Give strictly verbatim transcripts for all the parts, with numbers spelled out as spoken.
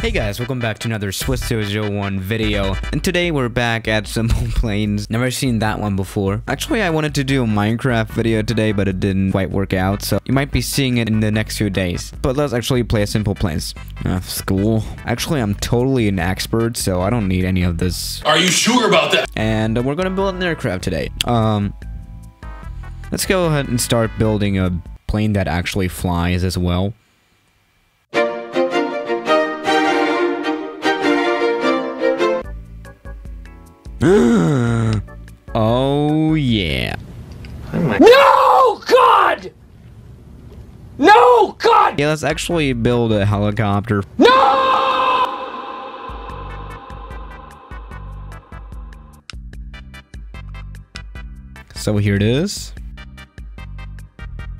Hey guys, welcome back to another Swiss zero zero one video, and today we're back at Simple Planes. Never seen that one before. Actually, I wanted to do a Minecraft video today, but it didn't quite work out, so you might be seeing it in the next few days. But let's actually play Simple Planes. Uh, school. Actually, I'm totally an expert, so I don't need any of this. Are you sure about that? And we're gonna build an aircraft today. Um, let's go ahead and start building a plane that actually flies as well. Oh yeah. No God! No God! Yeah, let's actually build a helicopter. No! So here it is.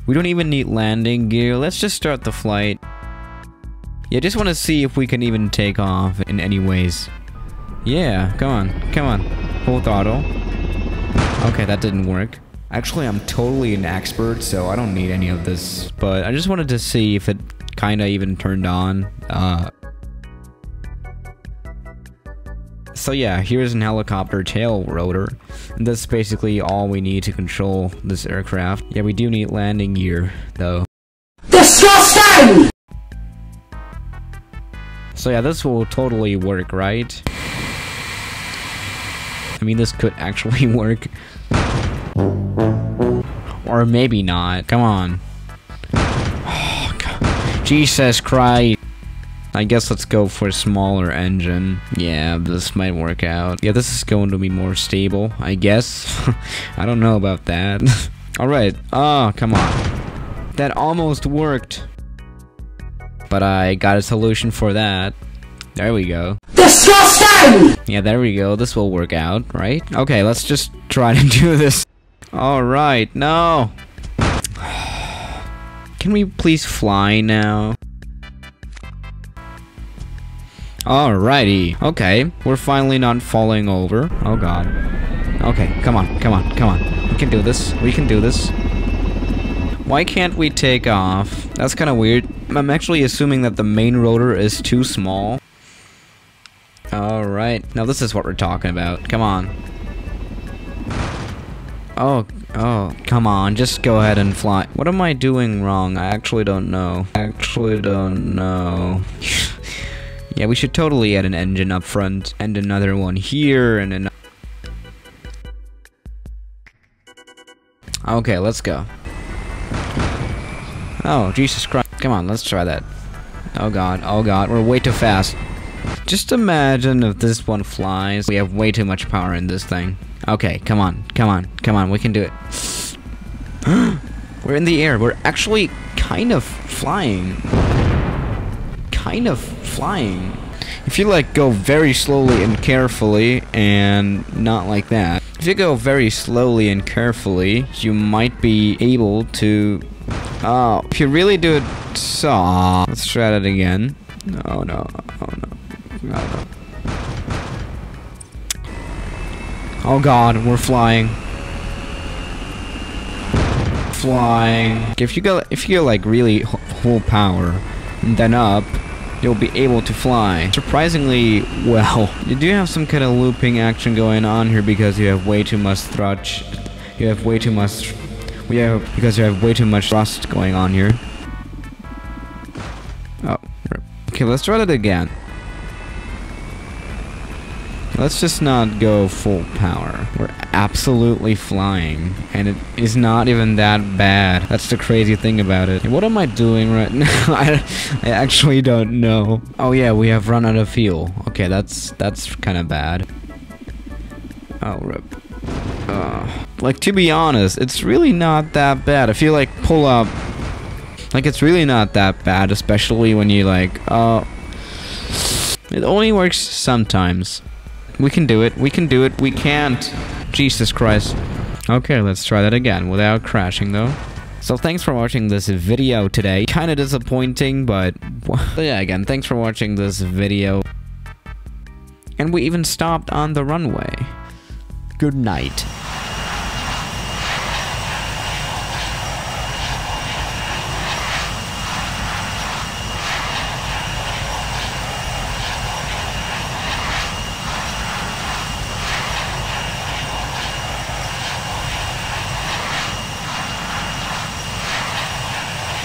We don't even need landing gear. Let's just start the flight. Yeah, just want to see if we can even take off in any ways. Yeah, come on, come on. Full throttle. Okay, that didn't work. Actually, I'm totally an expert, so I don't need any of this. But I just wanted to see if it kinda even turned on. Uh, so yeah, here's an helicopter tail rotor. And that's basically all we need to control this aircraft. Yeah, we do need landing gear, though. Disgusting! So yeah, this will totally work, right? I mean, this could actually work. Or maybe not. Come on. Oh, God. Jesus Christ. I guess let's go for a smaller engine. Yeah, this might work out. Yeah, this is going to be more stable, I guess. I don't know about that. Alright. Oh, come on. That almost worked. But I got a solution for that. There we go. Disgusting! Yeah, there we go. This will work out, right? Okay, let's just try to do this. Alright, no! Can we please fly now? Alrighty. Okay, we're finally not falling over. Oh God. Okay, come on, come on, come on. We can do this. We can do this. Why can't we take off? That's kind of weird. I'm actually assuming that the main rotor is too small. Alright, now this is what we're talking about. Come on. Oh, oh, come on, just go ahead and fly. What am I doing wrong? I actually don't know. I actually don't know. Yeah, we should totally add an engine up front, and another one here, and another. Okay, let's go. Oh, Jesus Christ. Come on, let's try that. Oh God, oh God, we're way too fast. Just imagine if this one flies. We have way too much power in this thing. Okay, come on, come on, come on, we can do it. We're in the air. We're actually kind of flying. Kind of flying. If you like go very slowly and carefully and not like that. If you go very slowly and carefully, you might be able to... Oh, if you really do it... So, let's try that again. Oh no, oh no. Oh God, we're flying. Flying. If you go, if you like really full power, and then up, you'll be able to fly surprisingly well. You do have some kind of looping action going on here because you have way too much thrust. You have way too much. We have because you have way too much thrust going on here. Oh, okay. Let's try that again. Let's just not go full power. We're absolutely flying, and it is not even that bad. That's the crazy thing about it. What am I doing right now? I, I actually don't know. Oh yeah, we have run out of fuel. Okay, that's that's kind of bad. Oh, rip. Uh, like, to be honest, it's really not that bad. If you, like, pull up... Like, it's really not that bad, especially when you, like, uh... It only works sometimes. We can do it. We can do it. We can't. Jesus Christ. Okay, let's try that again without crashing, though. So thanks for watching this video today. Kind of disappointing, but... So yeah, again, thanks for watching this video. And we even stopped on the runway. Good night.